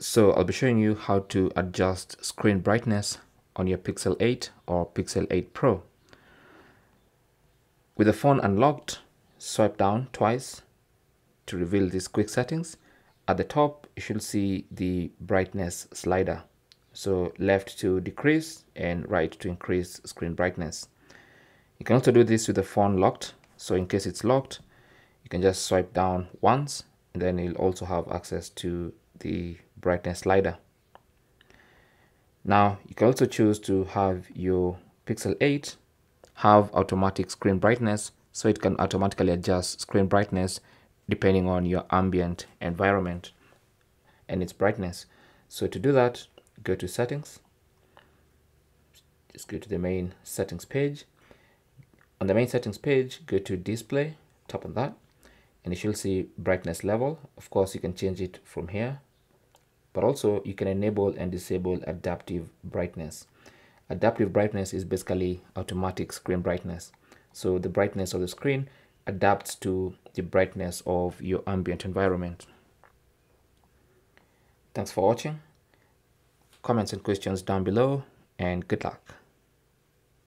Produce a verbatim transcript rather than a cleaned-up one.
So I'll be showing you how to adjust screen brightness on your Pixel eight or Pixel eight Pro. With the phone unlocked, swipe down twice to reveal these quick settings. At the top, you should see the brightness slider. So left to decrease and right to increase screen brightness. You can also do this with the phone locked. So in case it's locked, you can just swipe down once and then you'll also have access to the brightness slider. Now you can also choose to have your Pixel eight have automatic screen brightness, so it can automatically adjust screen brightness depending on your ambient environment and its brightness. So to do that, go to settings, just go to the main settings page. On the main settings page, go to display, tap on that, and you should see brightness level. Of course, you can change it from here, but also you can enable and disable adaptive brightness. Adaptive brightness is basically automatic screen brightness. So the brightness of the screen adapts to the brightness of your ambient environment. Thanks for watching. Comments and questions down below, and good luck.